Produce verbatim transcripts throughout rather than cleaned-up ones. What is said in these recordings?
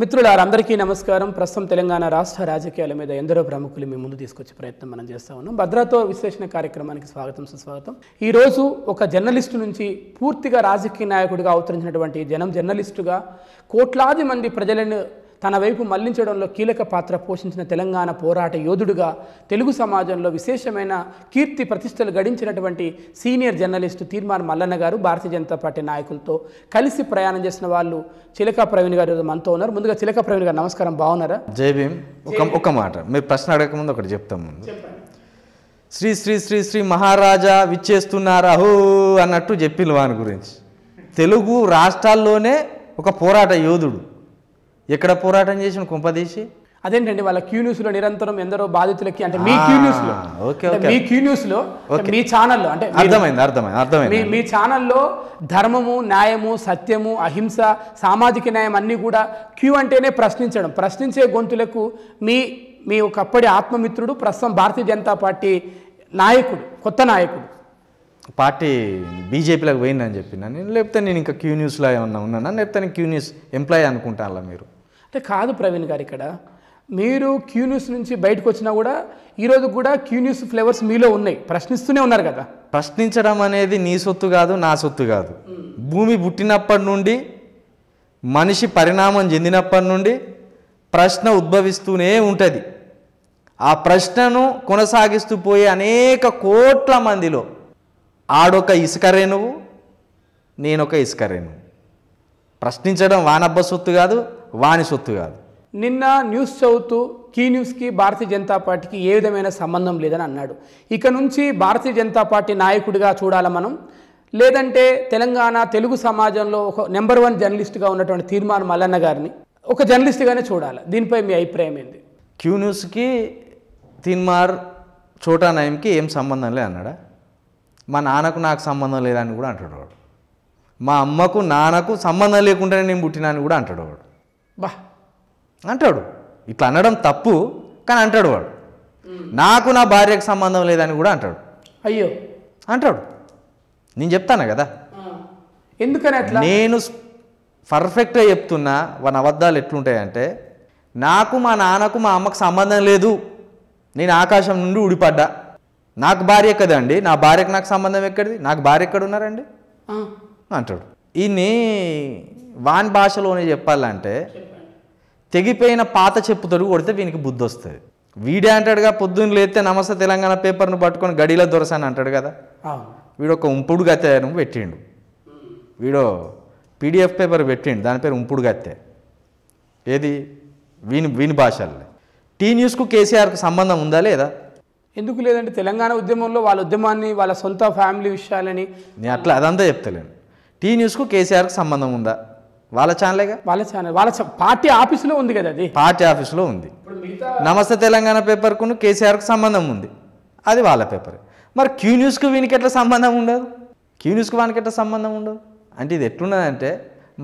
మిత్రులారందరికీ నమస్కారం. ప్రస్తుతం తెలంగాణ రాష్ట్ర రాజకీయాల మీద ఎందరో ప్రముఖులు మీ ముందు తీసుకొచ్చే ప్రయత్నం మనం చేస్తూ ఉన్నాం. భద్రాతో విశ్లేషణ కార్యక్రమానికి స్వాగతం, సుస్వాగతం. ఈరోజు ఒక జర్నలిస్టు నుంచి పూర్తిగా రాజకీయ నాయకుడిగా అవతరించినటువంటి జనం జర్నలిస్టుగా కోట్లాది మంది ప్రజలను తన వైపు మళ్లించడంలో కీలక పాత్ర పోషించిన తెలంగాణ పోరాట యోధుడుగా తెలుగు సమాజంలో విశేషమైన కీర్తి ప్రతిష్టలు గడించినటువంటి సీనియర్ జర్నలిస్టు తీర్మార్ మల్లన గారు భారతీయ జనతా పార్టీ నాయకులతో కలిసి ప్రయాణం చేసిన వాళ్ళు చిలక ప్రవీణ్ గారు మనతో ఉన్నారు. ముందుగా చిలక ప్రవీణ్ గారు నమస్కారం, బాగున్నారా? జై భీమ్. ఒక మాట మీరు ప్రశ్న అడగకముందు ఒకటి చెప్తాం. ముందు శ్రీ శ్రీ శ్రీ శ్రీ మహారాజా విచ్చేస్తున్నారు అహో అన్నట్టు చెప్పిన వాని గురించి. తెలుగు రాష్ట్రాల్లోనే ఒక పోరాట యోధుడు. ఎక్కడ పోరాటం చేసిన కుంపదీసి అదేంటండి వాళ్ళ క్యూ న్యూస్ లో నిరంతరం ఎందరో బాధితులకి, అంటే మీ క్యూ న్యూస్ లో మీ క్యూ న్యూస్ లో మీ ఛానల్లో అంటే అర్థమైంది అర్థమైంది అర్థమైంది మీ ఛానల్లో ధర్మము, న్యాయము, సత్యము, అహింస, సామాజిక న్యాయం అన్నీ కూడా క్యూ అంటేనే ప్రశ్నించడం, ప్రశ్నించే గొంతులకు మీ మీ ఒకప్పటి ఆత్మమిత్రుడు, ప్రస్తుతం భారతీయ జనతా పార్టీ నాయకుడు, కొత్త నాయకుడు, పార్టీ బీజేపీలోకి పోయిందని చెప్పినా నేను, లేకపోతే నేను ఇంకా క్యూ న్యూస్లో ఏమన్నా ఉన్నానా, లేకపోతే నేను క్యూ న్యూస్ ఎంప్లాయీ అనుకుంటాను మీరు? అంటే కాదు ప్రవీణ్ గారు, ఇక్కడ మీరు క్యూ న్యూస్ నుంచి బయటకు వచ్చినా కూడా ఈరోజు కూడా క్యూ న్యూస్ ఫ్లేవర్స్ మీలో ఉన్నాయి, ప్రశ్నిస్తూనే ఉన్నారు కదా. ప్రశ్నించడం అనేది నీ సొత్తు కాదు, నా సొత్తు కాదు. భూమి పుట్టినప్పటి నుండి, మనిషి పరిణామం చెందినప్పటి నుండి ప్రశ్న ఉద్భవిస్తూనే ఉంటుంది. ఆ ప్రశ్నను కొనసాగిస్తూ పోయే అనేక కోట్ల మందిలో ఆడొక ఇసుకరేణువు, నేనొక ఇసుకరేణువు. ప్రశ్నించడం వానబ్బ సొత్తు కాదు, వాని సొత్తు కాదు. నిన్న న్యూస్ చదువుతూ కీ న్యూస్కి భారతీయ జనతా పార్టీకి ఏ విధమైన సంబంధం లేదని అన్నాడు. ఇక నుంచి భారతీయ జనతా పార్టీ నాయకుడిగా చూడాలి మనం, లేదంటే తెలంగాణ తెలుగు సమాజంలో ఒక నెంబర్ వన్ జర్నలిస్ట్గా ఉన్నటువంటి తీర్మార్ మల్లన్న గారిని ఒక జర్నలిస్ట్గానే చూడాలి, దీనిపై మీ అభిప్రాయం ఏంది? క్యూ న్యూస్కి తీర్మార్ చోటా నయంకి ఏం సంబంధం లేదు అన్నాడా? మా నాన్నకు నాకు సంబంధం లేదని కూడా అంటాడు వాడు. మా అమ్మకు నాన్నకు సంబంధం లేకుండానే నేను పుట్టినా అని కూడా అంటాడు వాడు. బా అంటాడు, ఇట్లా అనడం తప్పు కానీ అంటాడు వాడు. నాకు నా భార్యకు సంబంధం లేదని కూడా అంటాడు. అయ్యో అంటాడు. నేను చెప్తాను కదా ఎందుకని అట్లా, నేను పర్ఫెక్ట్గా చెప్తున్నా. వాని అబద్ధాలు ఎట్లుంటాయంటే, నాకు మా నాన్నకు మా అమ్మకు సంబంధం లేదు, నేను ఆకాశం నుండి ఊడిపడ్డా, నాకు భార్య కదండి, నా భార్యకు నాకు సంబంధం ఎక్కడిది, నాకు భార్య ఎక్కడ ఉన్నారండి అంటాడు. ఈయన్ని వాన్ భాషలోనే చెప్పాలంటే తెగిపోయిన పాత చెప్పుతడు కొడితే వీనికి బుద్ధి వస్తుంది. వీడే అంటాడుగా, పొద్దున్న లేతే నమస్తే తెలంగాణ పేపర్ను పట్టుకొని గడిలో దొరసాను అంటాడు కదా. వీడు ఒక ఉంపుడు గత్తే పెట్టిండు, వీడో పీడిఎఫ్ పేపర్ పెట్టిండు, దాని పేరు ఉంపుడు గత్తే. ఏది వీని వీని భాషల్లో. టీ న్యూస్కు కేసీఆర్కు సంబంధం ఉందా లేదా? ఎందుకు లేదంటే తెలంగాణ ఉద్యమంలో వాళ్ళ ఉద్యమాన్ని, వాళ్ళ సొంత ఫ్యామిలీ విషయాలని నేను అట్లా అదంతా చెప్తలేను. టీ న్యూస్కు కేసీఆర్కి సంబంధం ఉందా? వాళ్ళ ఛానలేగా, వాళ్ళ ఛానల్, వాళ్ళ పార్టీ ఆఫీసులో ఉంది కదా, అది పార్టీ ఆఫీసులో ఉంది. నమస్తే తెలంగాణ పేపర్కు కేసీఆర్కి సంబంధం ఉంది, అది వాళ్ళ పేపర్. మరి క్యూ న్యూస్కు వీనికి ఎట్లా సంబంధం ఉండదు, క్యూ న్యూస్కు వానికి ఎట్లా సంబంధం ఉండదు? అంటే ఇది ఎట్లున్నదంటే,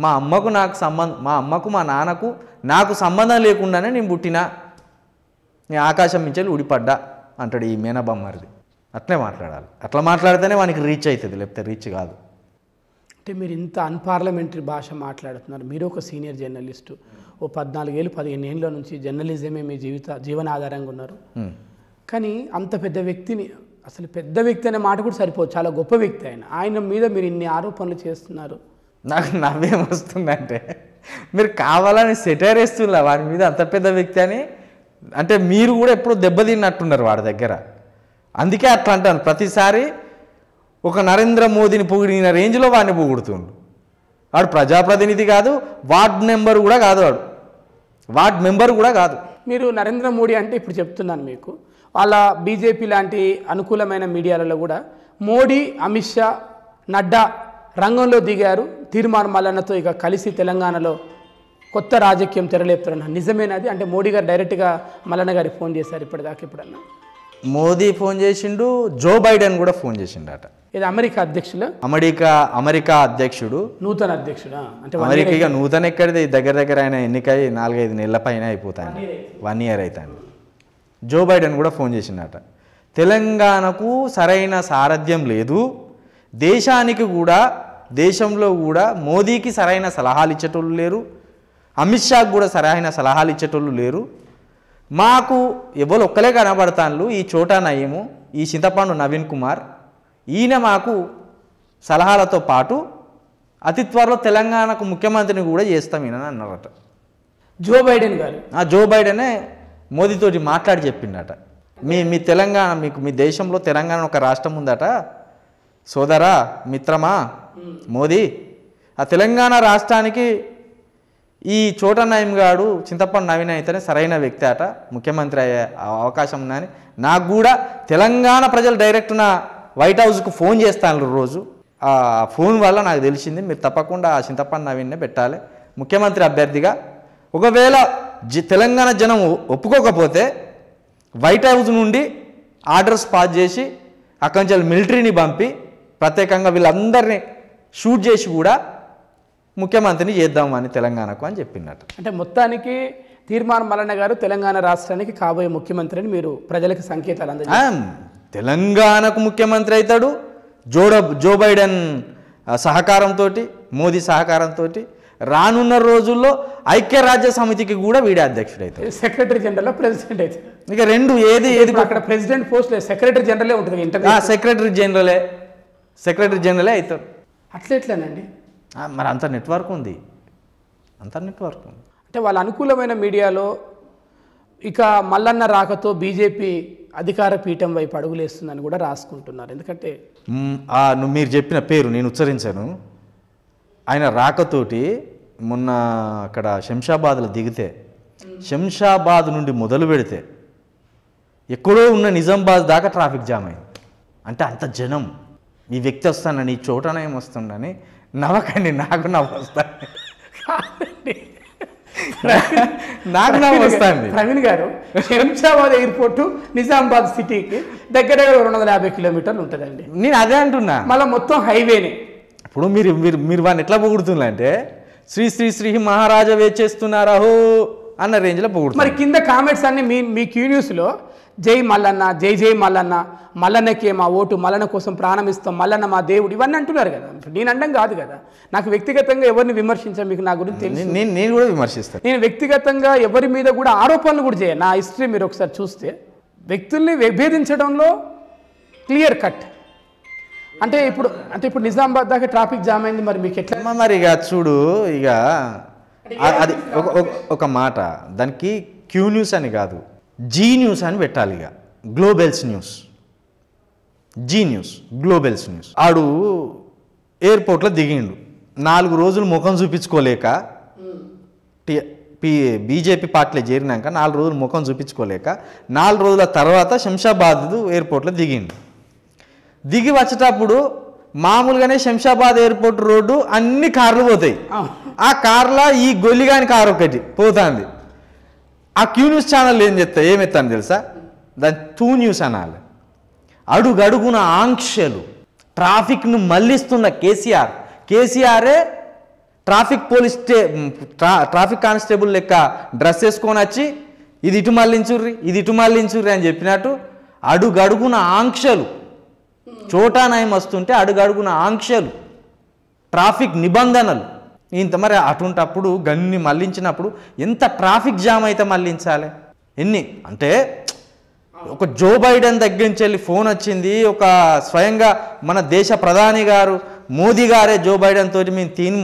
మా అమ్మకు నాకు సంబంధం, మా అమ్మకు మా నాన్నకు నాకు సంబంధం లేకుండానే నేను పుట్టినా, నేను ఆకాశం మించి ఊడిపడ్డా అంటాడు ఈ మేనబామ్మరిది. అట్లే మాట్లాడాలి, అట్లా మాట్లాడితేనే వానికి రీచ్ అవుతుంది, లేకపోతే రీచ్ కాదు. అంటే మీరు ఇంత అన్పార్లమెంటరీ భాష మాట్లాడుతున్నారు. మీరు ఒక సీనియర్ జర్నలిస్టు, ఓ పద్నాలుగేళ్ళు పదిహేను ఏళ్ళ నుంచి జర్నలిజమే మీ జీవిత జీవనాధారంగా ఉన్నారు. కానీ అంత పెద్ద వ్యక్తిని, అసలు పెద్ద వ్యక్తి అనే మాట కూడా సరిపోదు, చాలా గొప్ప వ్యక్తి ఆయన, ఆయన మీద మీరు ఇన్ని ఆరోపణలు చేస్తున్నారు. నాకు నవ్వేం వస్తుందంటే, మీరు కావాలని సెటైర్ వేస్తున్నా వారి మీద, అంత పెద్ద వ్యక్తి అని. అంటే మీరు కూడా ఎప్పుడో దెబ్బతిన్నట్టున్నారు వాడి దగ్గర, అందుకే అట్లా అంటాను. ప్రతిసారి ఒక నరేంద్ర మోదీని పొగిడిన రేంజ్లో వాడిని పొగుడుతుండు. వాడు ప్రజాప్రతినిధి కాదు, వార్డ్ మెంబర్ కూడా కాదు, వాడు వార్డ్ మెంబర్ కూడా కాదు. మీరు నరేంద్ర మోడీ అంటే ఇప్పుడు చెప్తున్నాను మీకు, వాళ్ళ బీజేపీ లాంటి అనుకూలమైన మీడియాలలో కూడా మోడీ, అమిత్ షా, నడ్డా రంగంలో దిగారు, తీర్మార్ మల్లన్నతో ఇక కలిసి తెలంగాణలో కొత్త రాజకీయం తెరలేపుతారన్న నిజమేనాది? అంటే మోడీ గారు డైరెక్ట్గా మల్లన్న గారికి ఫోన్ చేశారు ఇప్పటిదాకా? ఇప్పుడన్నా మోదీ ఫోన్ చేసిండు, జో బైడెన్ కూడా ఫోన్ చేసిండట. ఇది అమెరికా అధ్యక్షులు అమెరికా అమెరికా అధ్యక్షుడు నూతన అధ్యక్షుడు అంటే అమెరికా నూతన ఎక్కడిది దగ్గర దగ్గర ఆయన ఎన్నికై నాలుగైదు నెలల పైన అయిపోతాయి, వన్ ఇయర్ అవుతాను. జో బైడెన్ కూడా ఫోన్ చేసిందట, తెలంగాణకు సరైన సారథ్యం లేదు, దేశానికి కూడా దేశంలో కూడా మోదీకి సరైన సలహాలు ఇచ్చేటోళ్ళు లేరు, అమిత్ షాకు కూడా సరైన సలహాలు ఇచ్చేటోళ్ళు లేరు, మాకు ఎవరు ఒక్కలే కనబడతాను, ఈ చోటా నయము, ఈ చింతపండు నవీన్ కుమార్, ఈయన మాకు సలహాలతో పాటు అతి త్వరలో తెలంగాణకు ముఖ్యమంత్రిని కూడా చేస్తాం ఈయన అన్నారట జో బైడెన్ గారు. ఆ జో బైడెనే మోదీతోటి మాట్లాడి చెప్పిండట, మీ మీ తెలంగాణ మీకు మీ దేశంలో తెలంగాణ ఒక రాష్ట్రం ఉందట సోదరా మిత్రమా మోదీ, ఆ తెలంగాణ రాష్ట్రానికి ఈ చోట నయీమ్ గారు చింతపండు నవీన్ అయితేనే సరైన వ్యక్తి అట ముఖ్యమంత్రి అయ్యే అవకాశం ఉందని నాకు కూడా తెలంగాణ ప్రజలు డైరెక్ట్ నా వైట్ హౌస్కు ఫోన్ చేస్తాను రోజు, ఆ ఫోన్ వల్ల నాకు తెలిసింది మీరు తప్పకుండా ఆ చింతపండు నవీన్నే పెట్టాలి ముఖ్యమంత్రి అభ్యర్థిగా, ఒకవేళ జ తెలంగాణ జనం ఒప్పుకోకపోతే వైట్ హౌస్ నుండి ఆర్డర్స్ పాస్ చేసి అక్కడి నుంచి మిలిటరీని పంపి ప్రత్యేకంగా వీళ్ళందరినీ షూట్ చేసి కూడా ముఖ్యమంత్రిని చేద్దామని తెలంగాణకు అని చెప్పినట్టు. అంటే మొత్తానికి తీర్మార్ మల్లన గారు తెలంగాణ రాష్ట్రానికి కాబోయే ముఖ్యమంత్రి అని మీరు ప్రజలకు సంకేతాలు అందించారు. తెలంగాణకు ముఖ్యమంత్రి అవుతాడు జోడ జో బైడెన్ సహకారంతో, మోదీ సహకారంతో. రానున్న రోజుల్లో ఐక్యరాజ్య సమితికి కూడా వీడే అధ్యక్షుడు అవుతాడు, సెక్రటరీ జనరల్ ప్రెసిడెంట్ అవుతాడు. ఇక రెండు ఏది ఏది అక్కడ ప్రెసిడెంట్ పోస్ట్ లేదు, సెక్రటరీ జనరలే ఉంటుంది, సెక్రటరీ జనరలే సెక్రటరీ జనరలే అవుతాడు. అట్లెట్లానండి మరి అంత నెట్వర్క్ ఉంది, అంత నెట్వర్క్ ఉంది అంటే వాళ్ళ అనుకూలమైన మీడియాలో. ఇక మల్లన్న రాకతో బీజేపీ అధికార పీఠం వైపు అడుగులేస్తుందని కూడా రాసుకుంటున్నారు. ఎందుకంటే మీరు చెప్పిన పేరు నేను ఉచ్చరించాను, ఆయన రాకతోటి మొన్న అక్కడ శంషాబాద్లో దిగితే, శంషాబాద్ నుండి మొదలు పెడితే ఎక్కడో ఉన్న నిజామాబాద్ దాకా ట్రాఫిక్ జామ్ అయింది. అంటే అంత జనం ఈ వ్యక్తి వస్తానని ఈ చోటనే వస్తుండని నవ్వకండి, నాకు నవ్వు వస్తాను, నాకు నవ్వు వస్తాను. ప్రవీణ్ గారు, శంషాబాద్ ఎయిర్పోర్ట్ నిజామాబాద్ సిటీకి దగ్గర దగ్గర రెండు వందల యాభై కిలోమీటర్లు ఉంటుందండి. నేను అదే అంటున్నా, మళ్ళీ మొత్తం హైవేనే. ఇప్పుడు మీరు మీరు మీరు వాడిని ఎట్లా పొగుడుతున్నా అంటే శ్రీ శ్రీ శ్రీ మహారాజా వేచేస్తున్నారా హో అన్న రేంజ్లో పొగుడు. మరి కింద కామెంట్స్ అన్ని మీ మీ క్యూ న్యూస్లో జై మల్లన్న, జై జై మల్లన్న, మల్లన్నకే మా ఓటు, మల్లన్న కోసం ప్రాణం ఇస్తాం, మల్లన్న మా దేవుడు, ఇవన్నీ అంటున్నారు కదా. నేను అనడం కాదు కదా, నాకు వ్యక్తిగతంగా ఎవరిని విమర్శించాను మీకు నా గురించి తెలియదు, నేను నేను కూడా విమర్శిస్తాను. నేను వ్యక్తిగతంగా ఎవరి మీద కూడా ఆరోపణలు కూడా చేయను. నా హిస్టరీ మీరు ఒకసారి చూస్తే వ్యక్తుల్ని విభేదించడంలో క్లియర్ కట్. అంటే ఇప్పుడు అంటే ఇప్పుడు నిజామాబాద్ దాకా ట్రాఫిక్ జామ్ అయింది, మరి మీకు ఎట్లా? మరి ఇక చూడు, ఇక అది ఒక మాట, దానికి క్యూ న్యూస్ అని కాదు జీ న్యూస్ అని పెట్టాలి, ఇక globals news, Zee news globals news. ఆడు ఎయిర్పోర్ట్లో దిగిండు, నాలుగు రోజులు ముఖం చూపించుకోలేక టి పి బీజేపీ పార్టీలో చేరినాక నాలుగు రోజులు ముఖం చూపించుకోలేక నాలుగు రోజుల తర్వాత శంషాబాద్ ఎయిర్పోర్ట్లో దిగిండు. దిగి వచ్చేటప్పుడు మామూలుగానే శంషాబాద్ ఎయిర్పోర్ట్ రోడ్డు అన్ని కార్లు పోతాయి, ఆ కార్లో ఈ గొల్లిగాని కారు ఒకటి పోతుంది. ఆ క్యూ న్యూస్ ఛానల్ ఏం చెప్తా ఏమెత్తాను తెలుసా, దాని టూ న్యూస్ అనాలి. అడుగడుగున ఆంక్షలు, ట్రాఫిక్ను మళ్లిస్తున్న కేసీఆర్, కేసీఆరే ట్రాఫిక్ పోలీస్ ట్రా ట్రాఫిక్ కానిస్టేబుల్ లెక్క డ్రెస్ వేసుకొని వచ్చి ఇది ఇటు మళ్ళించుర్రి ఇది ఇటు మళ్ళించుర్రి అని చెప్పినట్టు అడుగడుగున ఆంక్షలు, చోటా నయం వస్తుంటే అడుగడుగున ఆంక్షలు, ట్రాఫిక్ నిబంధనలు ఇంత. మరి అటువంటప్పుడు గన్ని మళ్ళించినప్పుడు ఎంత ట్రాఫిక్ జామ్ అయితే మళ్ళించాలి ఎన్ని? అంటే ఒక జో బైడెన్ దగ్గర నుంచి వెళ్ళి ఫోన్ వచ్చింది, ఒక స్వయంగా మన దేశ ప్రధాని గారు మోదీ గారే జో బైడెన్ తోటి మేము తీన్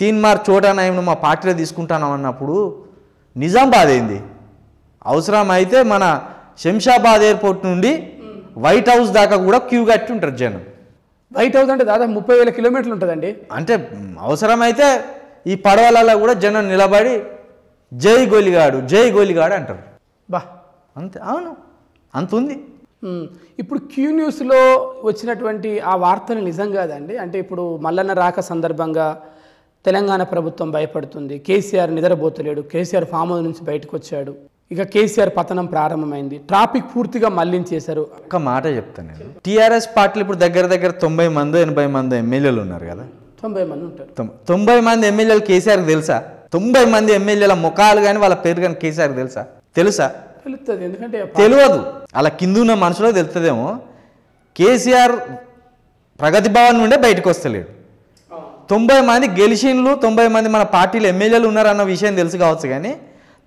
తీన్మార్ చోటా నయం మా పార్టీలో తీసుకుంటాను అన్నప్పుడు నిజామాబాద్ అయింది, అవసరం అయితే మన శంషాబాద్ ఎయిర్పోర్ట్ నుండి వైట్ హౌస్ దాకా కూడా క్యూ కట్టి ఉంటారు జనం. వైట్ హౌస్ అంటే దాదాపు ముప్పై వేల కిలోమీటర్లు ఉంటుందండి. అంటే అవసరమైతే ఈ పడవలలో కూడా జనం నిలబడి జై గోలిగాడు జై గోలిగాడు అంటారు. బా అంతే, అవును అంత ఉంది. ఇప్పుడు క్యూ న్యూస్లో వచ్చినటువంటి ఆ వార్తలు నిజం కాదండి. అంటే ఇప్పుడు మల్లన్న రాక సందర్భంగా తెలంగాణ ప్రభుత్వం భయపడుతుంది, కేసీఆర్ నిద్రపోతలేడు, కేసీఆర్ ఫామ్ హౌస్ నుంచి బయటకు వచ్చాడు, ఇక కేసీఆర్ పతనం ప్రారంభమైంది, ట్రాఫిక్ పూర్తిగా మళ్లించేశారు. ఒక మాట చెప్తాను నేను, టీఆర్ఎస్ పార్టీలు ఇప్పుడు దగ్గర దగ్గర తొంభై మంది ఎనభై మంది ఎమ్మెల్యేలు ఉన్నారు కదా, తొంభై మంది ఉంటారు. తొంభై మంది ఎమ్మెల్యేలు కేసీఆర్ తెలుసా? తొంభై మంది ఎమ్మెల్యేల ముఖాలు కానీ వాళ్ళ పేరు కానీ కేసీఆర్ తెలుసా? తెలుసా? తెలుస్తుంది. ఎందుకంటే తెలియదు, అలా కింద ఉన్న మనుషులో తెలుస్తుందేమో. కేసీఆర్ ప్రగతి భవన్ నుండే బయటకు వస్తలేడు. తొంభై మంది గెలిచిన్లు, తొంభై మంది మన పార్టీలో ఎమ్మెల్యేలు ఉన్నారన్న విషయం తెలుసు కావచ్చు, కానీ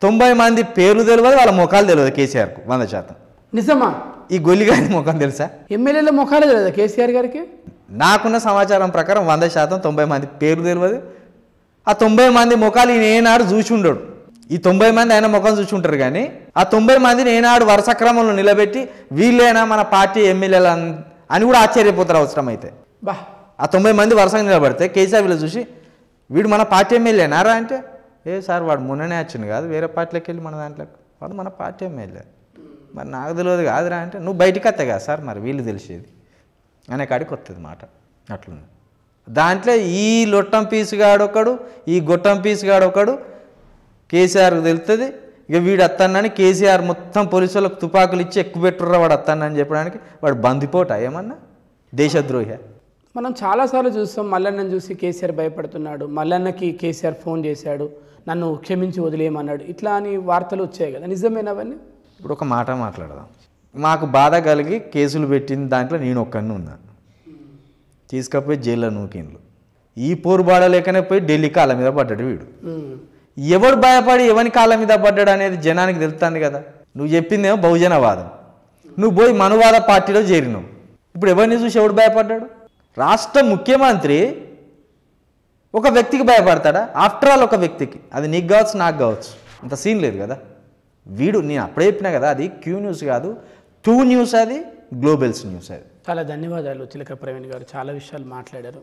తొంభై మంది పేర్లు తెలియదు, వాళ్ళ ముఖాలు తెలియదు కేసీఆర్కు వంద శాతం. నిజమా? ఈ గొల్లిగారి ముఖం తెలుసా? ఎమ్మెల్యేల ముఖాలు తెలియదు కేసీఆర్ గారికి. నాకున్న సమాచారం ప్రకారం వంద శాతం తొంభై మంది పేర్లు తెలియదు. ఆ తొంభై మంది ముఖాలు ఈయన ఏనాడు చూసి ఉండడు. ఈ తొంభై మంది ఆయన ముఖం చూసి ఉంటారు, కానీ ఆ తొంభై మందిని ఏనాడు వరుస క్రమంలో నిలబెట్టి వీళ్ళైనా మన పార్టీ ఎమ్మెల్యేలు అని కూడా ఆశ్చర్యపోతారు అవసరం అయితే. బా, ఆ తొంభై మంది వరుసగా నిలబడితే కేసీఆర్ వీళ్ళు చూసి వీడు మన పార్టీ ఎమ్మెల్యేనారా అంటే, ఏ సార్ వాడు మొన్ననే వచ్చింది కాదు, వేరే పార్టీలోకి వెళ్ళి మన దాంట్లోకి, వాడు మన పార్టీ ఎమ్మెల్యే, మరి నాకు తెలియదు కాదురా అంటే, నువ్వు బయటికి వస్తే కదా సార్ మరి వీళ్ళు తెలిసేది అనే కాడికి వస్తుంది మాట. అట్లుంది దాంట్లో. ఈ లొట్టం పీసు గాడొకడు, ఈ గొట్టం పీసు గాడొకడు కేసీఆర్కి తెలుస్తుంది. ఇక వీడు అత్తానని కేసీఆర్ మొత్తం పోలీసు వాళ్ళకి తుపాకులు ఇచ్చి ఎక్కువ పెట్టుర్రా వాడు అత్తానని చెప్పడానికి, వాడు బందిపోట ఏమన్నా దేశద్రోహి. మనం చాలాసార్లు చూస్తాం, మల్లన్నను చూసి కేసీఆర్ భయపడుతున్నాడు, మల్లన్నకి కేసీఆర్ ఫోన్ చేశాడు, నన్ను క్షమించి వదిలేయమన్నాడు, ఇట్లా అని వార్తలు వచ్చాయి కదా, నిజమేనవన్నీ? ఇప్పుడు ఒక మాట మాట్లాడదాం. మాకు బాధ కలిగి కేసులు పెట్టిన దాంట్లో నేను ఒక్కడిని ఉన్నాను, తీసుకపోయి జైల్లో నూకిన్లు. ఈ పోరు బాడలేకనే పోయి ఢిల్లీ కాళ్ళ మీద పడ్డాడు వీడు. ఎవడు భయపడి ఎవరి కాళ్ళ మీద పడ్డాడు అనేది జనానికి తెలుస్తుంది కదా. నువ్వు చెప్పిందేమో బహుజనవాదం, నువ్వు పోయి మనువాద పార్టీలో చేరినావు. ఇప్పుడు ఎవరిని చూసి ఎవడు భయపడ్డాడు? రాష్ట్ర ముఖ్యమంత్రి ఒక వ్యక్తికి భయపడతాడా? ఆఫ్టర్ ఆల్ ఒక వ్యక్తికి, అది నీకు కావచ్చు నాకు కావచ్చు, అంత సీన్ లేదు కదా. వీడు, నేను అప్పుడే చెప్పినా కదా, అది క్యూ న్యూస్ కాదు, టూ న్యూస్, అది గ్లోబల్స్ న్యూస్. అది చాలా ధన్యవాదాలు చిలక ప్రవీణ్ గారు, చాలా విషయాలు మాట్లాడారు.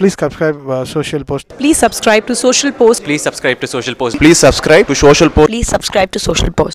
Please subscribe uh, Social Post. Please subscribe to Social Post. Please subscribe to Social Post. Please subscribe to Social Post. Please subscribe to Social Post.